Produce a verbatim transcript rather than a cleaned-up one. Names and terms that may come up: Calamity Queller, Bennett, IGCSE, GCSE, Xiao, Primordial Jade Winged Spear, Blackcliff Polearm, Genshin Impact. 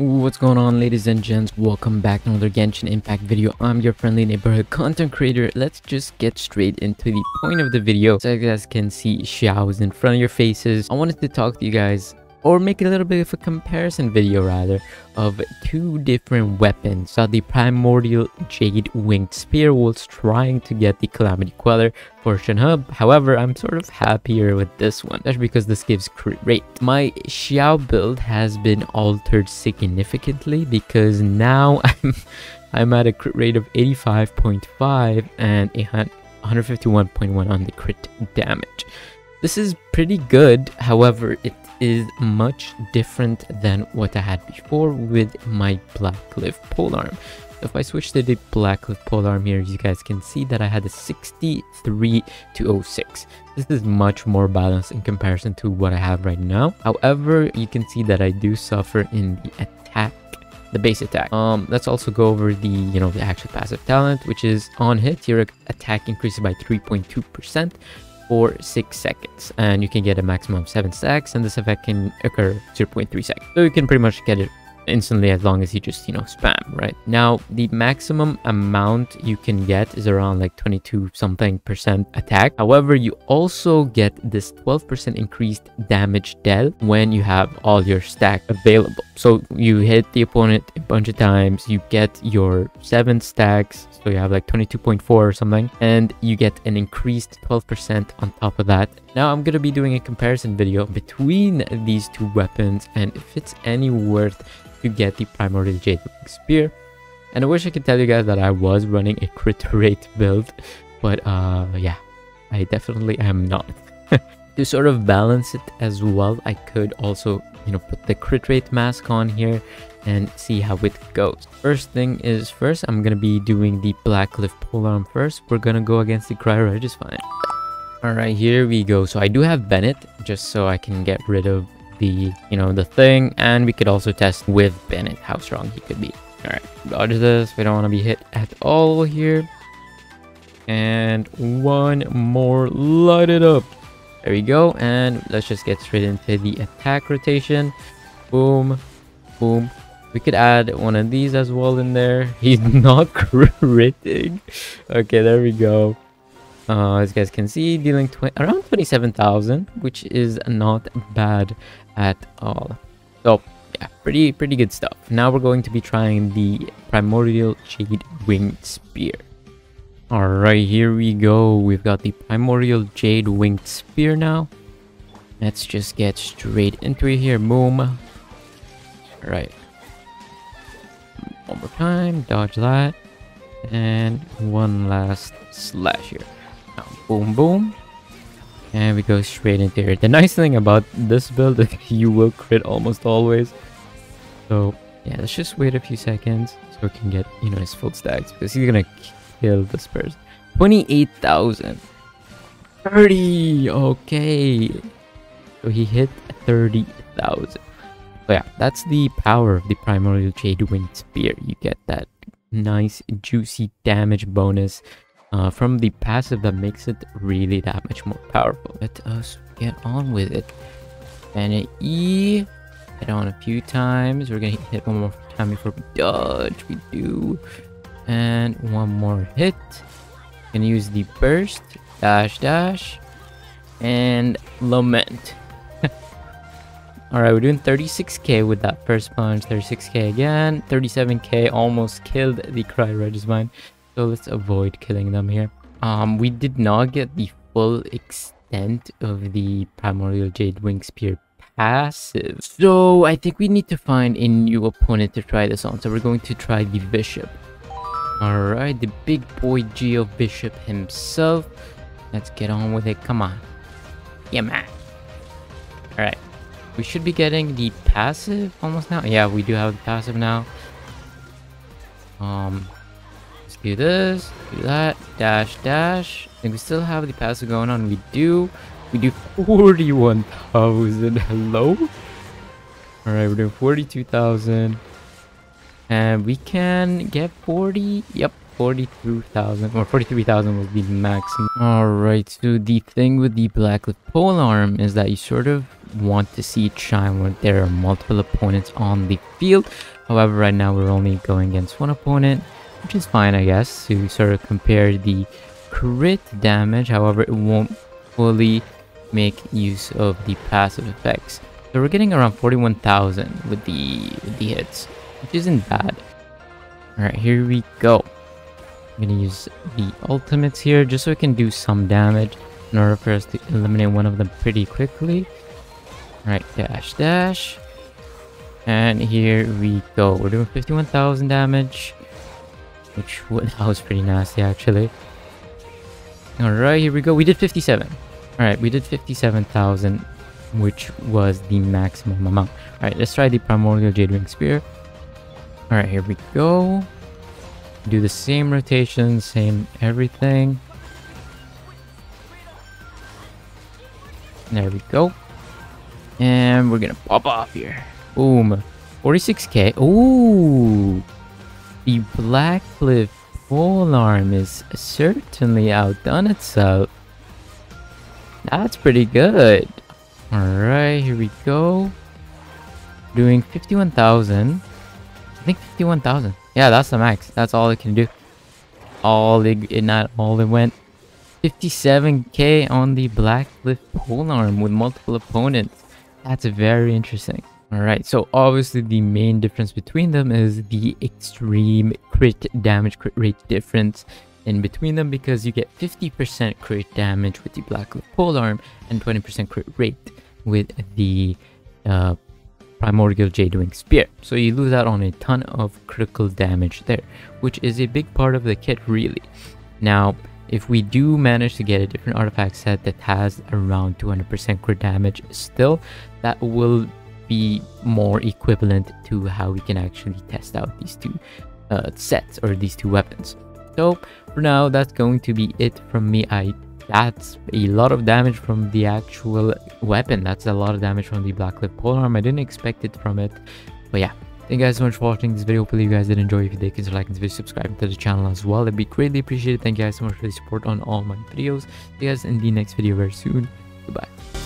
What's going on, ladies and gents? Welcome back to another Genshin Impact video. I'm your friendly neighborhood content creator. Let's just get straight into the point of the video. So as you guys can see, Xiao is in front of your faces. I wanted to talk to you guys, or make a little bit of a comparison video rather, of two different weapons. So the Primordial Jade Winged Spear was trying to get the Calamity Queller for Shenhub. However, I'm sort of happier with this one, especially because this gives crit. My Xiao build has been altered significantly because now I'm, I'm at a crit rate of eighty-five point five and one hundred fifty-one point one on the crit damage. This is pretty good, however, it is much different than what I had before with my Blackcliff Polearm. If I switch to the Blackcliff Polearm here, you guys can see that I had a sixty-three to oh six. This is much more balanced in comparison to what I have right now. However, you can see that I do suffer in the attack, the base attack. Um, let's also go over the, you know, the actual passive talent, which is on hit, your attack increases by three point two percent. for six seconds, and you can get a maximum of seven stacks, and this effect can occur zero point three seconds, so you can pretty much get it instantly as long as you just, you know, spam. Right now the maximum amount you can get is around like twenty-two something percent attack. However, you also get this twelve percent increased damage dealt when you have all your stack available. So you hit the opponent a bunch of times, you get your seven stacks, so you have like twenty-two point four or something, and you get an increased twelve percent on top of that. Now I'm going to be doing a comparison video between these two weapons and if it's any worth to get the Primordial Jade Winged Spear. And I wish I could tell you guys that I was running a crit rate build, but uh yeah, I definitely am not. To sort of balance it as well, I could also, you know, put the crit rate mask on here and see how it goes. First thing is first, I'm gonna be doing the Blackcliff Polearm first. We're gonna go against the Cryo Regicide. All right, here we go. So I do have Bennett, just so I can get rid of the, you know, the thing, and we could also test with Bennett how strong he could be. All right, dodge this. We don't want to be hit at all here. And one more, light it up. There we go. And let's just get straight into the attack rotation. Boom, boom. We could add one of these as well in there. He's not critting. Okay, there we go. Uh, as you guys can see, dealing around twenty-seven thousand, which is not bad at all. So yeah, pretty pretty good stuff. Now we're going to be trying the Primordial Jade Winged Spear. All right, here we go. We've got the Primordial Jade Winged Spear now. Let's just get straight into it here. Boom. All right. One more time. Dodge that. And one last slash here. Boom, boom, and we go straight into here. The nice thing about this build is you will crit almost always. So yeah, let's just wait a few seconds so we can get, you know, his full stacks, because he's gonna kill this person. Twenty-eight thousand, thirty. Okay, so he hit thirty thousand. So yeah, that's the power of the Primordial Jade Winged Spear. You get that nice juicy damage bonus Uh, from the passive that makes it really that much more powerful. Let us get on with it. And an E. Hit on a few times. We're gonna hit one more time before we dodge. We do. And one more hit. Gonna use the burst. Dash, dash. And lament. Alright, we're doing thirty-six K with that first punch. thirty-six K again. thirty-seven K, almost killed the Cryo Regicide. So let's avoid killing them here. Um, we did not get the full extent of the Primordial Jade Winged Spear passive, so I think we need to find a new opponent to try this on. So we're going to try the Bishop. All right, the big boy Geo Bishop himself. Let's get on with it. Come on, yeah man. All right, we should be getting the passive almost now. Yeah, we do have the passive now. Um. Do this, do that, dash, dash. I think we still have the passive going on. We do, we do forty-one thousand. Hello. All right, we're doing forty-two thousand, and we can get forty. Yep, forty-two thousand or forty-three thousand was the maximum. All right, so the thing with the Blackcliff Polearm is that you sort of want to see it shine when there are multiple opponents on the field. However, right now we're only going against one opponent, which is fine, I guess, to sort of compare the crit damage. However, it won't fully make use of the passive effects. So we're getting around forty-one thousand with the with the hits, which isn't bad. All right, here we go. I'm gonna use the ultimates here just so it can do some damage in order for us to eliminate one of them pretty quickly. All right, dash dash, and here we go. We're doing fifty-one thousand damage, which that was pretty nasty actually. All right, here we go. We did fifty-seven. All right, we did fifty-seven thousand, which was the maximum amount. All right, let's try the Primordial Jade Winged Spear. All right, here we go. Do the same rotation, same everything. There we go. And we're gonna pop off here. Boom. forty-six K. Ooh. The Blackcliff Polearm is certainly outdone itself. That's pretty good. Alright, here we go. Doing fifty-one thousand. I think fifty-one thousand. Yeah, that's the max. That's all it can do. All it, it not all it went. fifty-seven K on the Blackcliff Polearm with multiple opponents. That's very interesting. Alright, so obviously the main difference between them is the extreme crit damage, crit rate difference in between them, because you get fifty percent crit damage with the Blackcliff Polearm and twenty percent crit rate with the uh, Primordial Jade Winged Spear. So you lose out on a ton of critical damage there, which is a big part of the kit really. Now, if we do manage to get a different artifact set that has around two hundred percent crit damage still, that will be more equivalent to how we can actually test out these two uh, sets or these two weapons. So for now, that's going to be it from me. I that's a lot of damage from the actual weapon. That's a lot of damage from the Blackcliff Polearm. I didn't expect it from it, but yeah. Thank you guys so much for watching this video. Hopefully you guys did enjoy. If you did, consider liking this video, subscribing to the channel as well. That'd be greatly appreciated. Thank you guys so much for the support on all my videos. See you guys in the next video very soon. Goodbye.